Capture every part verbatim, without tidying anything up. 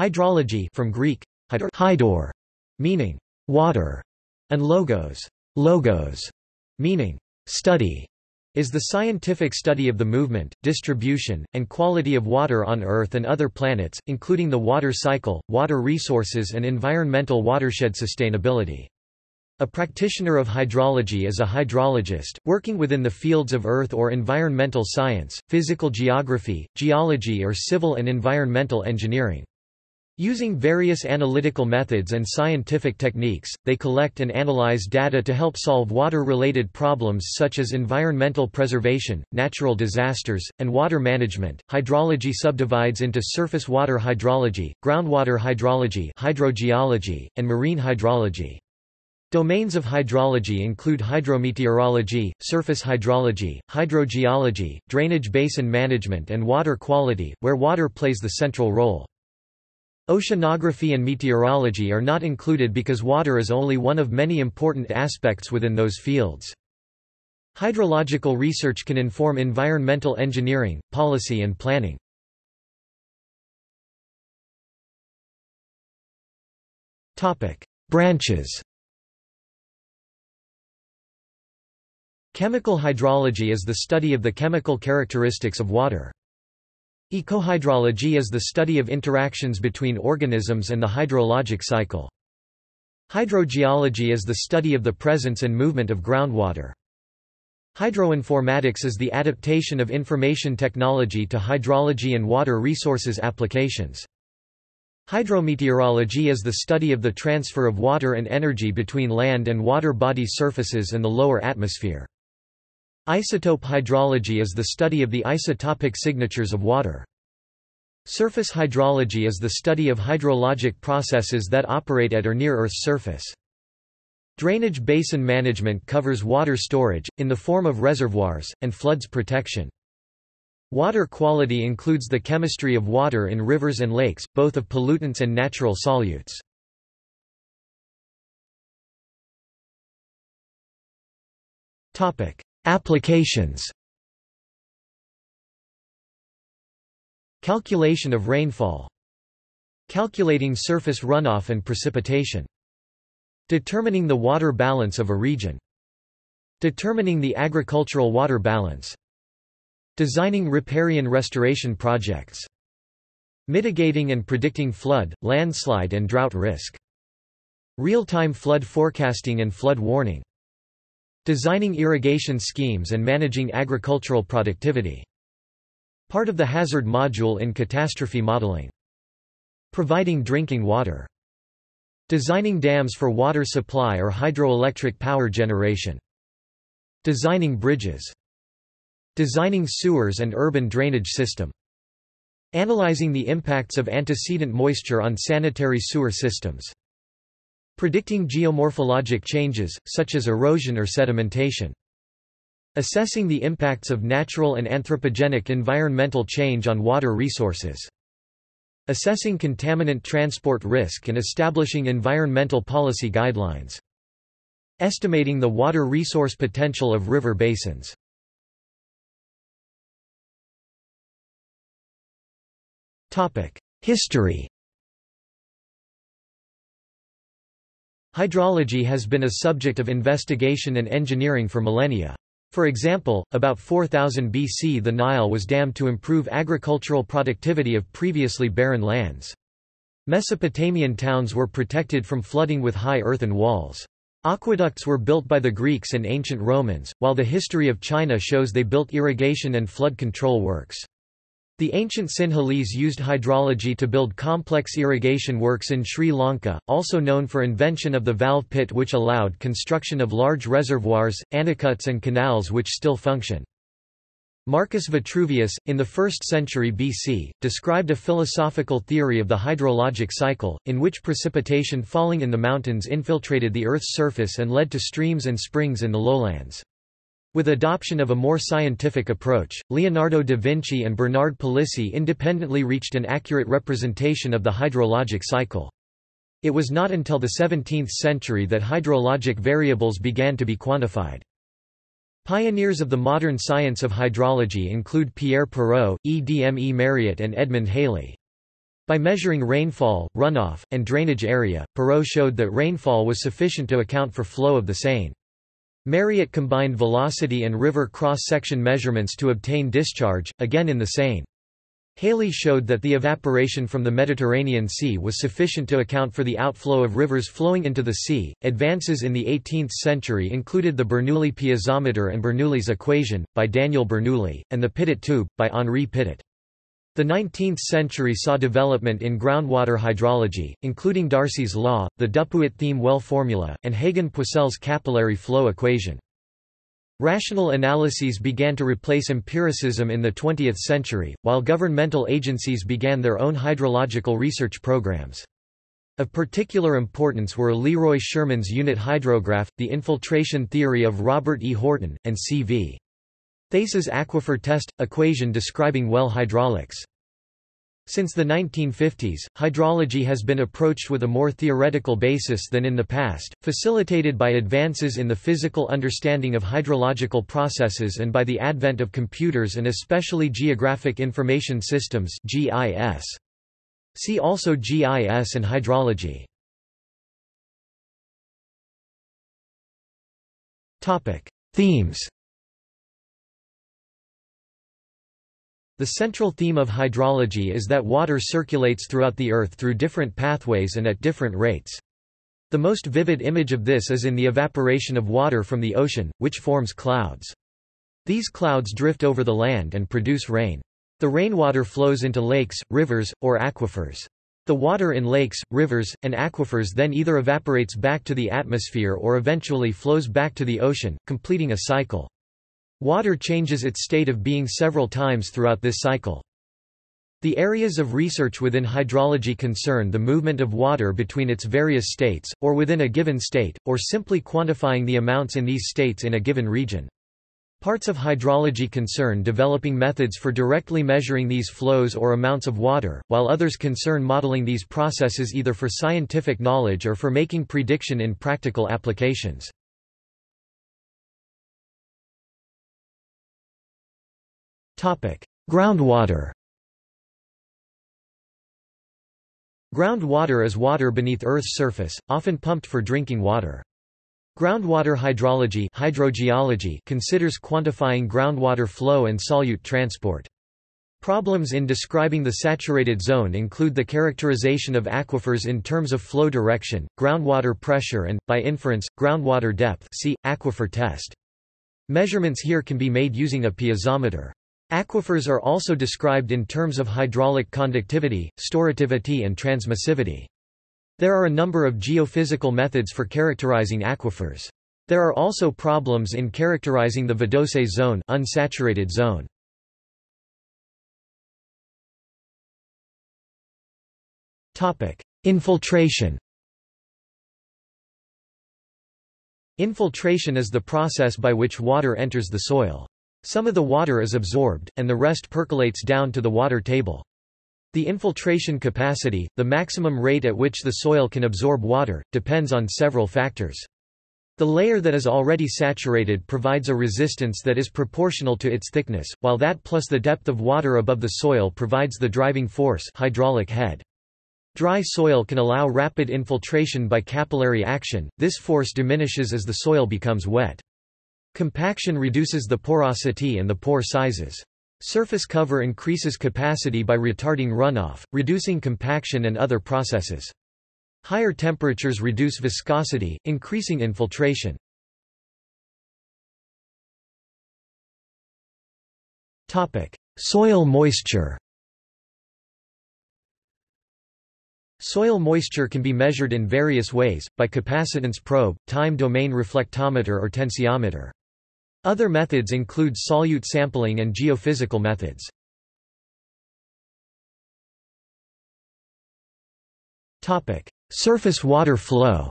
Hydrology, from Greek hydor, meaning water, and logos, logos, meaning study, is the scientific study of the movement, distribution, and quality of water on Earth and other planets, including the water cycle, water resources, and environmental watershed sustainability. A practitioner of hydrology is a hydrologist, working within the fields of earth or environmental science, physical geography, geology, or civil and environmental engineering. Using various analytical methods and scientific techniques, they collect and analyze data to help solve water-related problems such as environmental preservation, natural disasters, and water management. Hydrology subdivides into surface water hydrology, groundwater hydrology, hydrogeology, and marine hydrology. Domains of hydrology include hydrometeorology, surface hydrology, hydrogeology, drainage basin management, and water quality, where water plays the central role. Oceanography and meteorology are not included because water is only one of many important aspects within those fields. Hydrological research can inform environmental engineering, policy, and planning. Topic: Branches. Chemical hydrology is the study of the chemical characteristics of water. Ecohydrology is the study of interactions between organisms and the hydrologic cycle. Hydrogeology is the study of the presence and movement of groundwater. Hydroinformatics is the adaptation of information technology to hydrology and water resources applications. Hydrometeorology is the study of the transfer of water and energy between land and water body surfaces and the lower atmosphere. Isotope hydrology is the study of the isotopic signatures of water. Surface hydrology is the study of hydrologic processes that operate at or near Earth's surface. Drainage basin management covers water storage, in the form of reservoirs, and floods protection. Water quality includes the chemistry of water in rivers and lakes, both of pollutants and natural solutes. Applications. Calculation of rainfall. Calculating surface runoff and precipitation. Determining the water balance of a region. Determining the agricultural water balance. Designing riparian restoration projects. Mitigating and predicting flood, landslide, and drought risk. Real-time flood forecasting and flood warning. Designing irrigation schemes and managing agricultural productivity. Part of the hazard module in catastrophe modeling. Providing drinking water. Designing dams for water supply or hydroelectric power generation. Designing bridges. Designing sewers and urban drainage system. Analyzing the impacts of antecedent moisture on sanitary sewer systems. Predicting geomorphologic changes, such as erosion or sedimentation. Assessing the impacts of natural and anthropogenic environmental change on water resources. Assessing contaminant transport risk and establishing environmental policy guidelines. Estimating the water resource potential of river basins. History. Hydrology has been a subject of investigation and engineering for millennia. For example, about four thousand B C the Nile was dammed to improve agricultural productivity of previously barren lands. Mesopotamian towns were protected from flooding with high earthen walls. Aqueducts were built by the Greeks and ancient Romans, while the history of China shows they built irrigation and flood control works. The ancient Sinhalese used hydrology to build complex irrigation works in Sri Lanka, also known for invention of the valve pit, which allowed construction of large reservoirs, aqueducts, and canals which still function. Marcus Vitruvius, in the first century B C, described a philosophical theory of the hydrologic cycle, in which precipitation falling in the mountains infiltrated the Earth's surface and led to streams and springs in the lowlands. With adoption of a more scientific approach, Leonardo da Vinci and Bernard Palissy independently reached an accurate representation of the hydrologic cycle. It was not until the seventeenth century that hydrologic variables began to be quantified. Pioneers of the modern science of hydrology include Pierre Perrault, Edme Mariotte, and Edmund Halley. By measuring rainfall, runoff, and drainage area, Perrault showed that rainfall was sufficient to account for flow of the Seine. Mariotte combined velocity and river cross-section measurements to obtain discharge, again in the Seine. Halley showed that the evaporation from the Mediterranean Sea was sufficient to account for the outflow of rivers flowing into the sea. Advances in the eighteenth century included the Bernoulli piezometer and Bernoulli's equation, by Daniel Bernoulli, and the Pitot tube, by Henri Pitot. The nineteenth century saw development in groundwater hydrology, including Darcy's law, the Dupuit-Theim well formula, and Hagen-Poiseuille's capillary flow equation. Rational analyses began to replace empiricism in the twentieth century, while governmental agencies began their own hydrological research programs. Of particular importance were Leroy Sherman's unit hydrograph, the infiltration theory of Robert E. Horton, and C V Theis's aquifer test equation describing well hydraulics. Since the nineteen fifties, hydrology has been approached with a more theoretical basis than in the past, facilitated by advances in the physical understanding of hydrological processes and by the advent of computers and especially Geographic Information Systems (G I S). See also G I S and hydrology. Topic: Themes. The central theme of hydrology is that water circulates throughout the Earth through different pathways and at different rates. The most vivid image of this is in the evaporation of water from the ocean, which forms clouds. These clouds drift over the land and produce rain. The rainwater flows into lakes, rivers, or aquifers. The water in lakes, rivers, and aquifers then either evaporates back to the atmosphere or eventually flows back to the ocean, completing a cycle. Water changes its state of being several times throughout this cycle. The areas of research within hydrology concern the movement of water between its various states, or within a given state, or simply quantifying the amounts in these states in a given region. Parts of hydrology concern developing methods for directly measuring these flows or amounts of water, while others concern modeling these processes either for scientific knowledge or for making prediction in practical applications. Groundwater. Groundwater is water beneath Earth's surface, often pumped for drinking water. Groundwater hydrology hydrogeology considers quantifying groundwater flow and solute transport. Problems in describing the saturated zone include the characterization of aquifers in terms of flow direction, groundwater pressure and, by inference, groundwater depth see, aquifer test. Measurements here can be made using a piezometer. Aquifers are also described in terms of hydraulic conductivity, storativity and transmissivity. There are a number of geophysical methods for characterizing aquifers. There are also problems in characterizing the vadose zone, unsaturated zone. Topic: Infiltration. Infiltration is the process by which water enters the soil. Some of the water is absorbed, and the rest percolates down to the water table. The infiltration capacity, the maximum rate at which the soil can absorb water, depends on several factors. The layer that is already saturated provides a resistance that is proportional to its thickness, while that plus the depth of water above the soil provides the driving force, hydraulic head. Dry soil can allow rapid infiltration by capillary action. This force diminishes as the soil becomes wet. Compaction reduces the porosity and the pore sizes. Surface cover increases capacity by retarding runoff, reducing compaction and other processes. Higher temperatures reduce viscosity, increasing infiltration. Topic: Soil moisture. Soil moisture can be measured in various ways, by capacitance probe, time domain reflectometer or tensiometer. Other methods include solute sampling and geophysical methods. Topic: Surface water flow.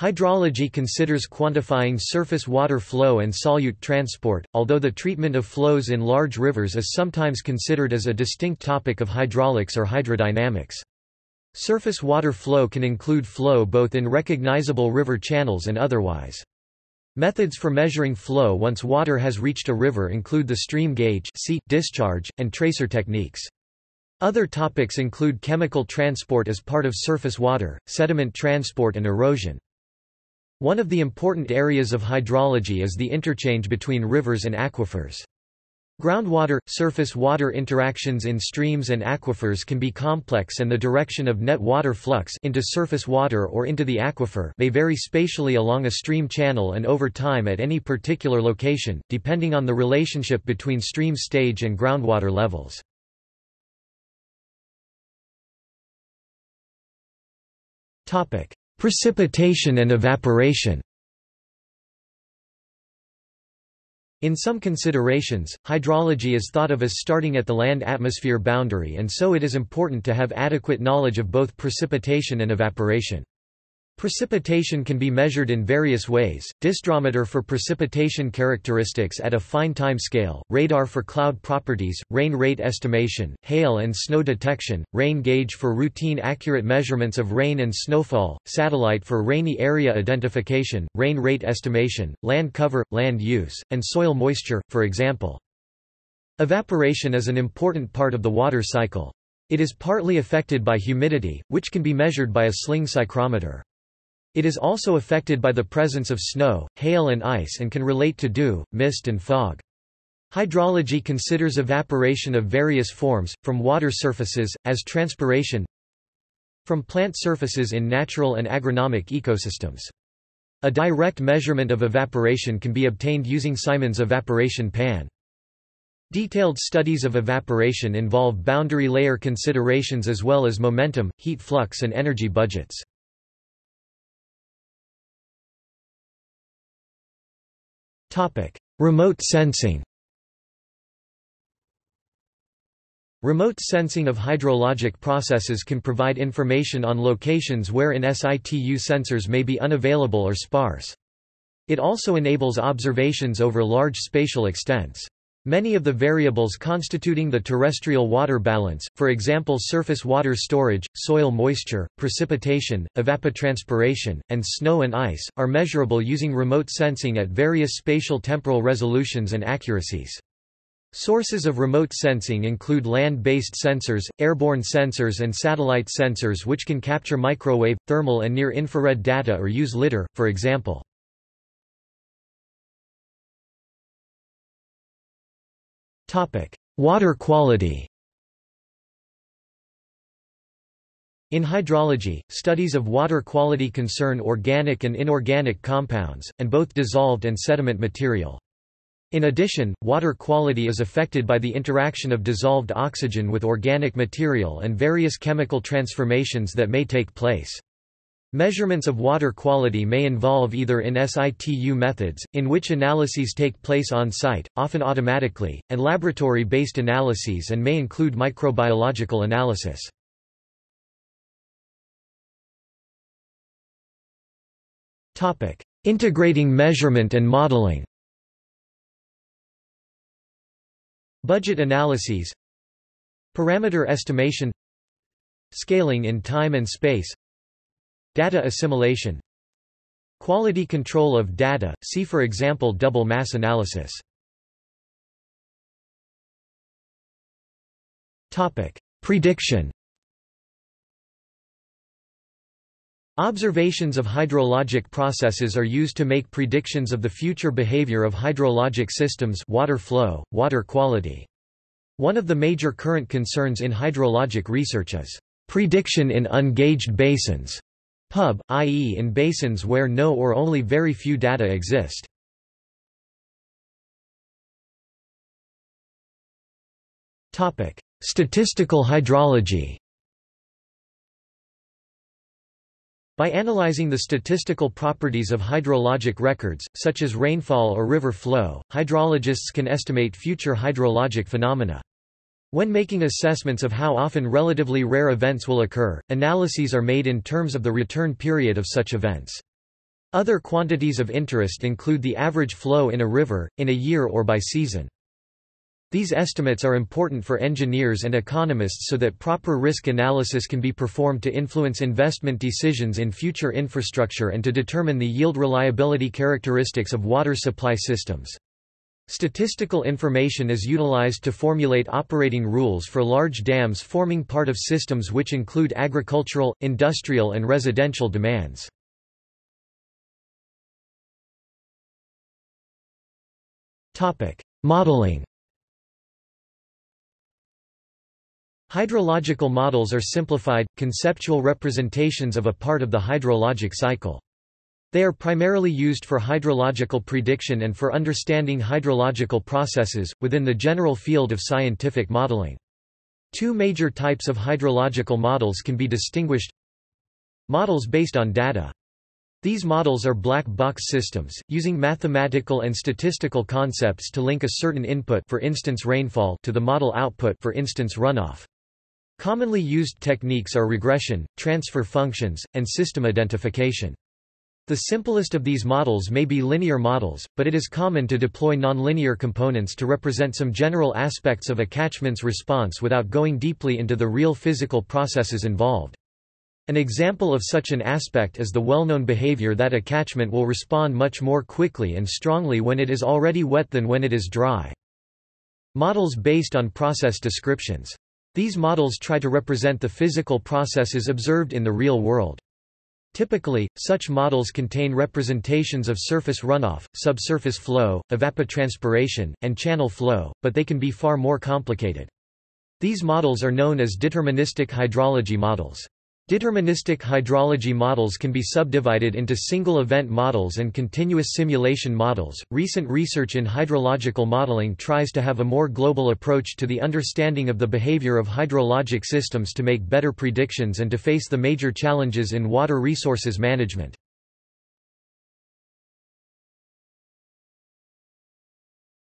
Hydrology considers quantifying surface water flow and solute transport, although the treatment of flows in large rivers is sometimes considered as a distinct topic of hydraulics or hydrodynamics. Surface water flow can include flow both in recognizable river channels and otherwise. Methods for measuring flow once water has reached a river include the stream gauge, discharge, and tracer techniques. Other topics include chemical transport as part of surface water, sediment transport and erosion. One of the important areas of hydrology is the interchange between rivers and aquifers. Groundwater-surface water interactions in streams and aquifers can be complex, and the direction of net water flux into surface water or into the aquifer may vary spatially along a stream channel and over time at any particular location, depending on the relationship between stream stage and groundwater levels. Precipitation and evaporation. In some considerations, hydrology is thought of as starting at the land-atmosphere boundary, and so it is important to have adequate knowledge of both precipitation and evaporation. Precipitation can be measured in various ways: dystrometer for precipitation characteristics at a fine time scale, radar for cloud properties, rain rate estimation, hail and snow detection, rain gauge for routine accurate measurements of rain and snowfall, satellite for rainy area identification, rain rate estimation, land cover, land use, and soil moisture, for example. Evaporation is an important part of the water cycle. It is partly affected by humidity, which can be measured by a sling psychrometer. It is also affected by the presence of snow, hail and ice, and can relate to dew, mist and fog. Hydrology considers evaporation of various forms, from water surfaces, as transpiration, from plant surfaces in natural and agronomic ecosystems. A direct measurement of evaporation can be obtained using Simon's evaporation pan. Detailed studies of evaporation involve boundary layer considerations as well as momentum, heat flux and energy budgets. Remote sensing. Remote sensing of hydrologic processes can provide information on locations wherein situ sensors may be unavailable or sparse. It also enables observations over large spatial extents. Many of the variables constituting the terrestrial water balance, for example surface water storage, soil moisture, precipitation, evapotranspiration, and snow and ice, are measurable using remote sensing at various spatial temporal resolutions and accuracies. Sources of remote sensing include land-based sensors, airborne sensors and satellite sensors which can capture microwave, thermal and near-infrared data or use lidar, for example. Water quality. In hydrology, studies of water quality concern organic and inorganic compounds, and both dissolved and sediment material. In addition, water quality is affected by the interaction of dissolved oxygen with organic material and various chemical transformations that may take place. Measurements of water quality may involve either in situ methods, in which analyses take place on-site, often automatically, and laboratory-based analyses, and may include microbiological analysis. Integrating measurement and modeling. Budget analyses, parameter estimation, scaling in time and space, data assimilation, quality control of data, see for example double mass analysis. Topic: Prediction. Observations of hydrologic processes are used to make predictions of the future behavior of hydrologic systems, water flow, water quality. One of the major current concerns in hydrologic research is prediction in ungauged basins. Pub, that is in basins where no or only very few data exist. Topic: Statistical hydrology. By analyzing the statistical properties of hydrologic records, such as rainfall or river flow, hydrologists can estimate future hydrologic phenomena. When making assessments of how often relatively rare events will occur, analyses are made in terms of the return period of such events. Other quantities of interest include the average flow in a river, in a year or by season. These estimates are important for engineers and economists so that proper risk analysis can be performed to influence investment decisions in future infrastructure and to determine the yield reliability characteristics of water supply systems. Statistical information is utilized to formulate operating rules for large dams forming part of systems which include agricultural, industrial and residential demands. Topic: Modeling. Hydrological models are simplified, conceptual representations of a part of the hydrologic cycle. They are primarily used for hydrological prediction and for understanding hydrological processes, within the general field of scientific modeling. Two major types of hydrological models can be distinguished. Models based on data. These models are black box systems, using mathematical and statistical concepts to link a certain input, for instance rainfall, to the model output, for instance runoff. Commonly used techniques are regression, transfer functions, and system identification. The simplest of these models may be linear models, but it is common to deploy nonlinear components to represent some general aspects of a catchment's response without going deeply into the real physical processes involved. An example of such an aspect is the well-known behavior that a catchment will respond much more quickly and strongly when it is already wet than when it is dry. Models based on process descriptions. These models try to represent the physical processes observed in the real world. Typically, such models contain representations of surface runoff, subsurface flow, evapotranspiration, and channel flow, but they can be far more complicated. These models are known as deterministic hydrology models. Deterministic hydrology models can be subdivided into single event models and continuous simulation models. Recent research in hydrological modeling tries to have a more global approach to the understanding of the behavior of hydrologic systems to make better predictions and to face the major challenges in water resources management.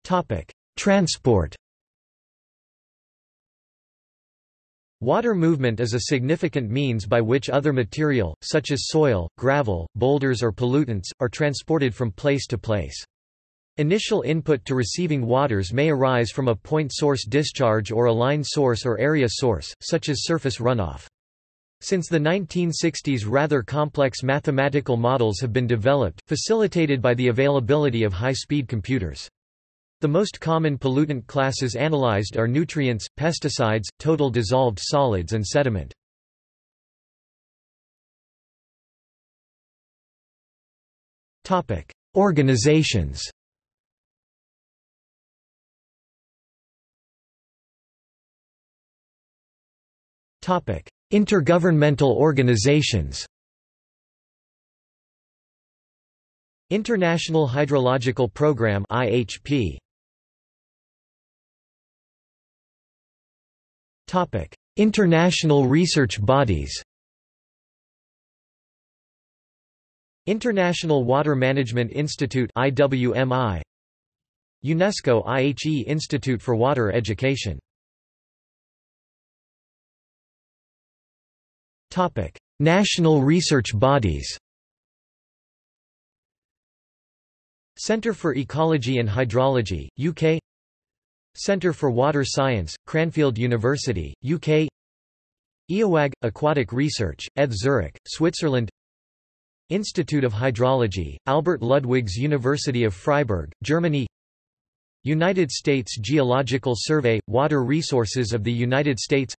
Topic: Transport. Water movement is a significant means by which other material, such as soil, gravel, boulders or pollutants, are transported from place to place. Initial input to receiving waters may arise from a point source discharge or a line source or area source, such as surface runoff. Since the nineteen sixties, rather complex mathematical models have been developed, facilitated by the availability of high-speed computers. The most common pollutant classes analyzed are nutrients, pesticides, total dissolved solids and sediment. Topic: Organizations. Topic: Intergovernmental organizations. International Hydrological Programme I H P. Topic: International research bodies. International Water Management Institute I W M I. UNESCO I H E Institute for Water Education. Topic: National research bodies. Centre for Ecology and Hydrology, U K. Centre for Water Science, Cranfield University, U K. Eawag, Aquatic Research, E T H Zurich, Switzerland. Institute of Hydrology, Albert Ludwig's University of Freiburg, Germany. United States Geological Survey, Water Resources of the United States.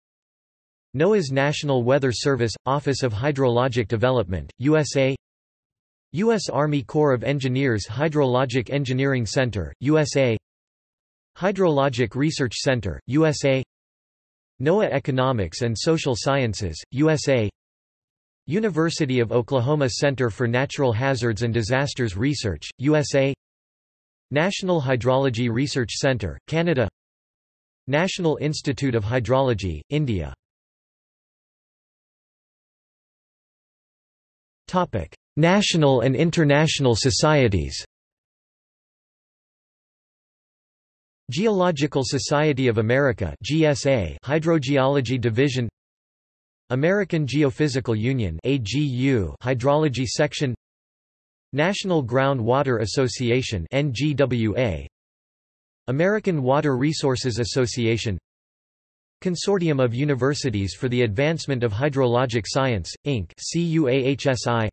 NOAA's National Weather Service, Office of Hydrologic Development, U S A. U S Army Corps of Engineers Hydrologic Engineering Center, U S A. Hydrologic Research Center, U S A. NOAA Economics and Social Sciences, U S A. University of Oklahoma Center for Natural Hazards and Disasters Research, U S A. National Hydrology Research Center, Canada. National Institute of Hydrology, India. Topic: National and international societies. Geological Society of America G S A Hydrogeology Division. American Geophysical Union A G U Hydrology Section. National Groundwater Association N G W A. American Water Resources Association, Consortium of Universities for the Advancement of Hydrologic Science, Incorporated C U A H S I,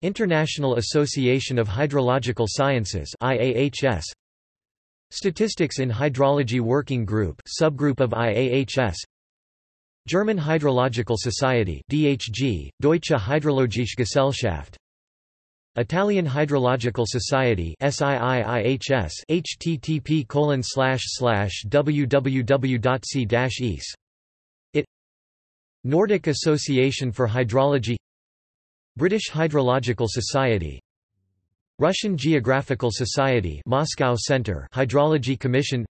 International Association of Hydrological Sciences I A H S, Statistics in Hydrology Working Group subgroup of I A H S, German Hydrological Society D H G, Deutsche Hydrologische Gesellschaft, Italian Hydrological Society S I I I H S H T T P colon slash slash w w w dot c dash e s dot i t Nordic Association for Hydrology, British Hydrological Society, Russian Geographical Society Moscow Center Hydrology Commission,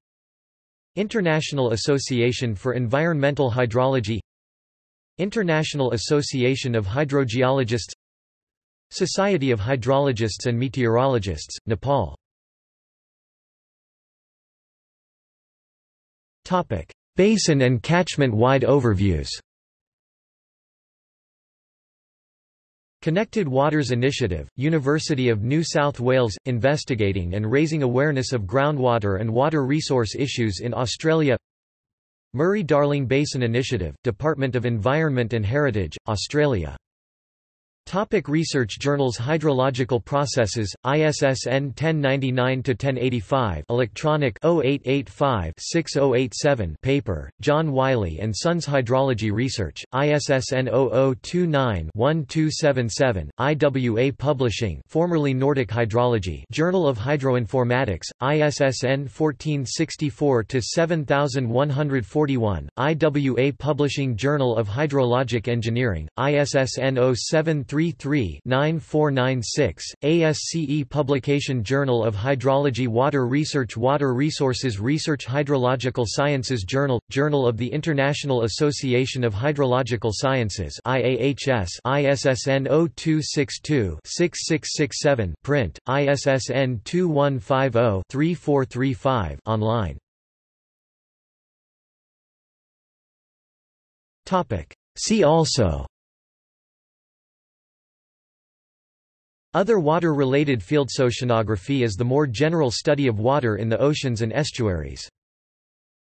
International Association for Environmental Hydrology, International Association of Hydrogeologists, Society of Hydrologists and Meteorologists, Nepal. Topic: Basin and catchment-wide overviews. Connected Waters Initiative, University of New South Wales, investigating and raising awareness of groundwater and water resource issues in Australia. Murray-Darling Basin Initiative, Department of Environment and Heritage, Australia. Topic: Research journals. Hydrological Processes, I S S N ten ninety-nine to ten eighty-five, electronic oh eight eight five six oh eight seven, paper, John Wiley and Sons. Hydrology Research, I S S N zero zero two nine one two seven seven, I W A Publishing, formerly Nordic Hydrology, Journal of Hydroinformatics, I S S N fourteen sixty-four to seventy-one forty-one, I W A Publishing, Journal of Hydrologic Engineering, I S S N zero seven three three nine four nine six, A S C E Publication, Journal of Hydrology. Water Research, Water Resources Research. Hydrological Sciences Journal, Journal of the International Association of Hydrological Sciences I A H S, I S S N zero two six two six six six seven, print, I S S N two one five zero three four three five, online. See also: Other water-related fields. Oceanography is the more general study of water in the oceans and estuaries.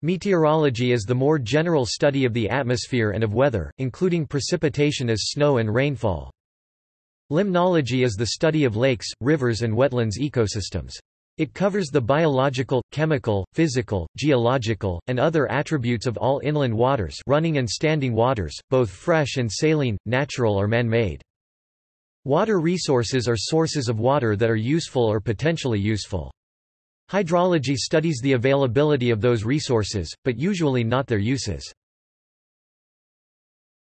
Meteorology is the more general study of the atmosphere and of weather, including precipitation as snow and rainfall. Limnology is the study of lakes, rivers and wetlands ecosystems. It covers the biological, chemical, physical, geological, and other attributes of all inland waters, running and standing waters, both fresh and saline, natural or man-made. Water resources are sources of water that are useful or potentially useful. Hydrology studies the availability of those resources, but usually not their uses.